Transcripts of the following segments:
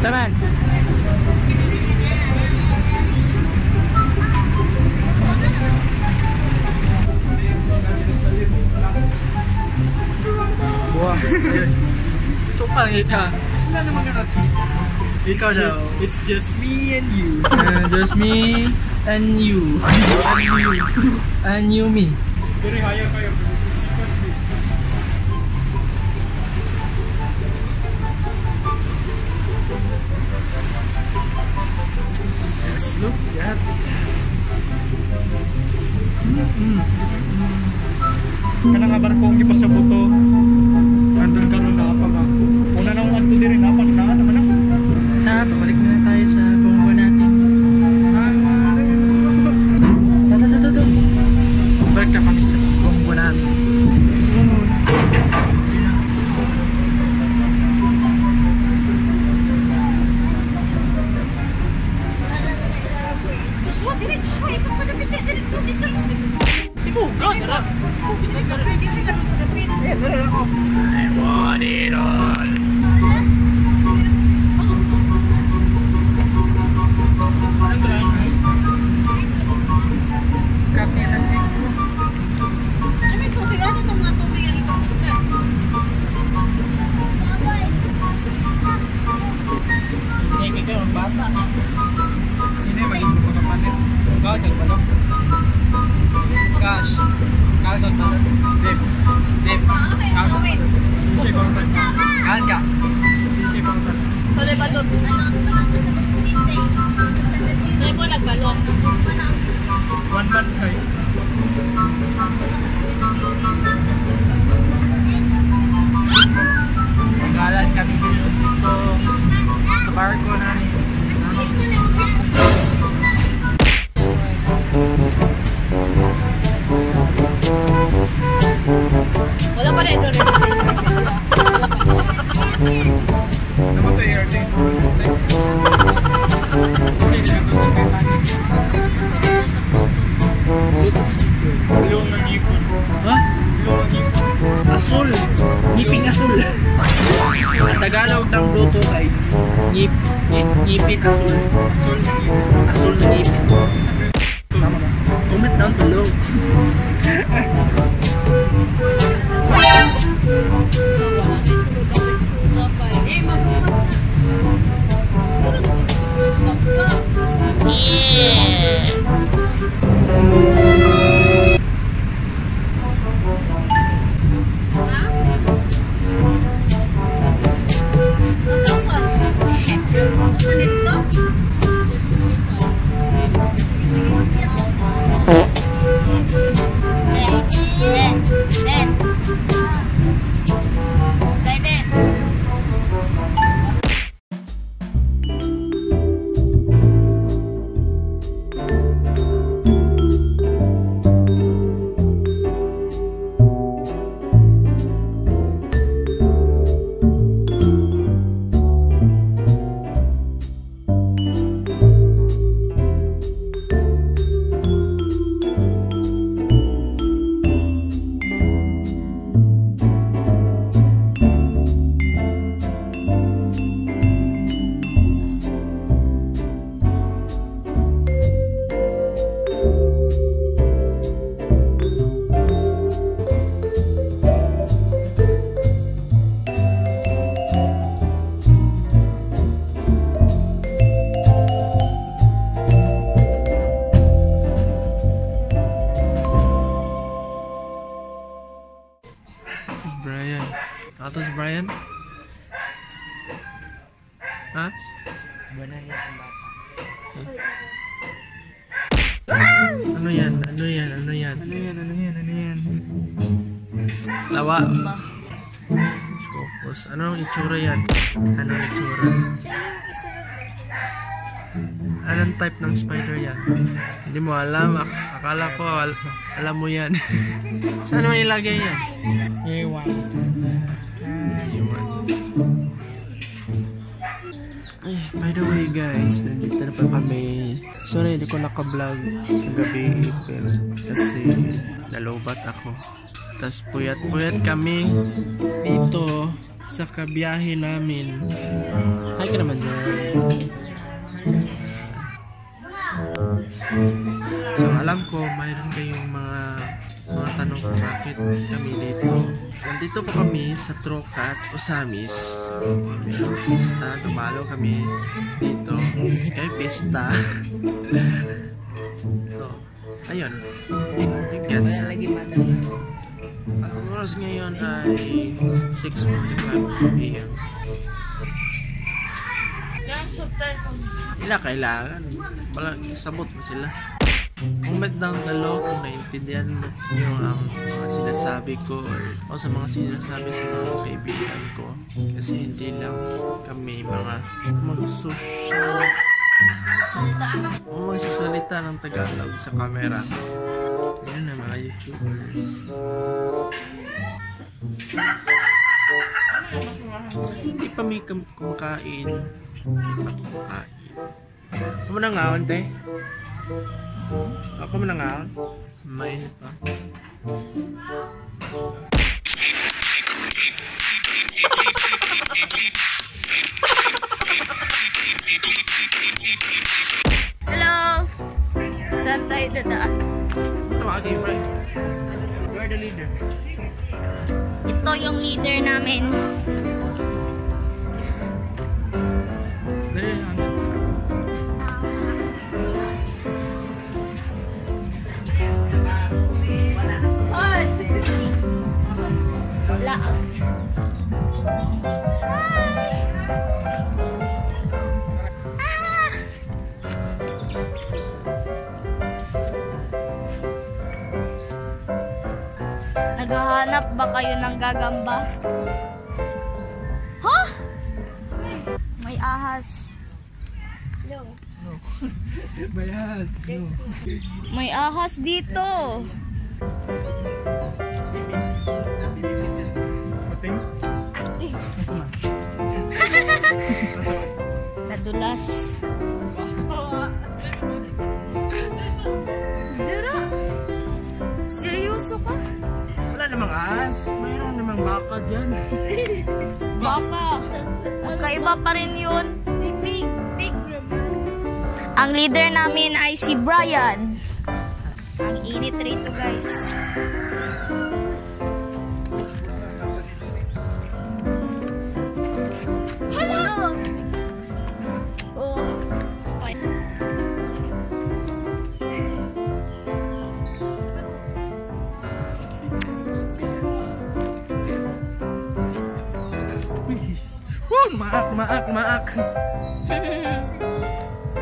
Estaban. Wah, sopan kita. Tidak ada makan roti. Because it's just me and you, just me and you, and you me. Very high fire. Yes, look at Kana kabar ko ang ipasabuto. Andun ka nun na kapag ako. Una na akong anto di rin, napag na naman ako. Pabalik na rin tayo sa bonggo natin. Tata. Balik na kami sa bonggo namin. I want it all. Ngipin asul. Asul na ngipin. Tama ba? Comment down below. Brian, atos Brian, ah, benar ya bata. Ano yan. Tawa. Focus. Ano itsura yan? Anong type ng spider yan? Hindi mo alam. Akala ko alam mo yan. Saan mo ilagay yan? Ewan. Ay, by the way guys, nandito na pa kami. Sorry, hindi ko nakablog ng gabi. Pero kasi nalobat ako. Tapos puyat kami dito sa kabiyahe namin. Hay que no mandar. So, alam ko, mayroon kayong mga tanong kung bakit kami dito. Nandito po kami sa Trocat, Osamis. Mayroon pista, dumalo kami dito. Kay pista. So, ayun. You get it. Ang oras ngayon ay 6:45 AM. Ila kailangan sabot mo sila. Comment down below kung naintindihan mo ang mga sinasabi ko o sa mga sinasabi sa mga kaibigan ko. Kasi hindi lang kami mga magsusulat o isasalita ng Tagalog sa camera. Yan na mga YouTubers. Hindi pa may kumakain. Ako mo nangawan, te? Ako mo nangawan? Mainit pa. Hello! Saan tayo dadaan? Okay, Brian. You are the leader. Ito yung leader namin. Dali lang. Wala. Naghahanap ba kayo ng gagamba? Huh? May ahas. No. No. May ahas. No. May ahas dito. Nadulas. Dara. Seryoso ka? Namang as, mayroon namang baka dyan. Baka. Magkaiba pa rin yun. Big ang leader namin ay si Brian. Ang init rito, guys. Hello! Oh, spider. Maak.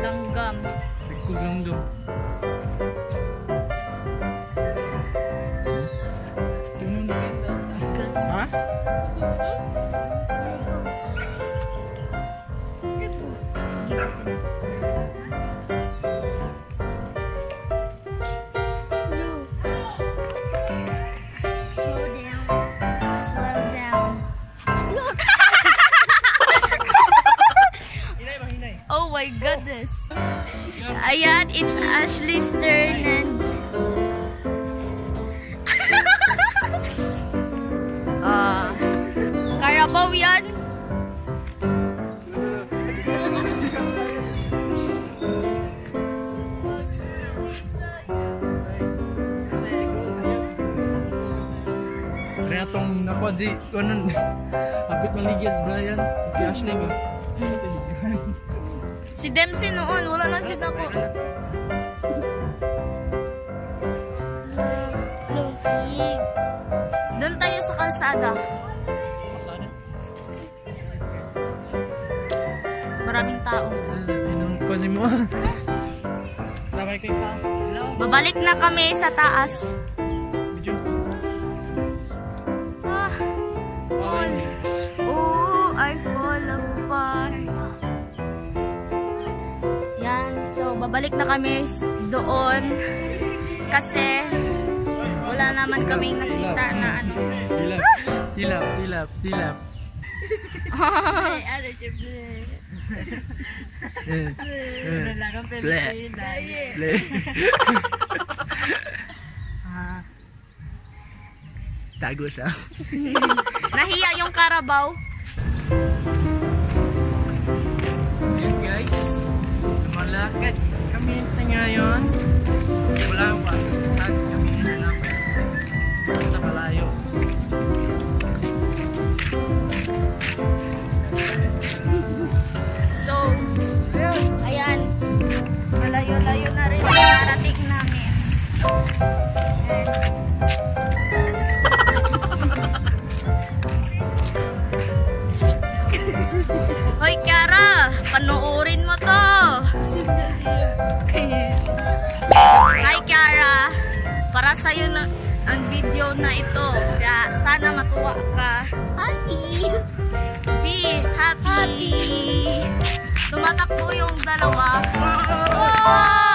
Langgam. Ikaw langgam. Ha? Oh my goodness. Ayan, it's Ashley Stern and Carabao yan. Kaya itong nakuha si Abit Maligyas Brian, si Ashley ba? Si Dempsey noon, wala na dito ako. Lungkig. Doon tayo sa kalsada. Maraming tao. Babalik na kami sa taas. Balik na kami doon kasi wala naman kaming nakita na ano. Hilap. Ay, ano siya, bleh. Tago siya. Nahiya yung Carabao. Minute na ngayon, wala akong pasagutan. Kami na lang. Basta malayo. So, ayan. Malayo-layo na rin ang narating namin. Hoy, Chiara! Panuorin mo to! Hi, Chiara! Para sa'yo na ang video na ito. Kaya sana matuwa ka. Happy! Be happy! Tumatakbo yung dalawa. Oh!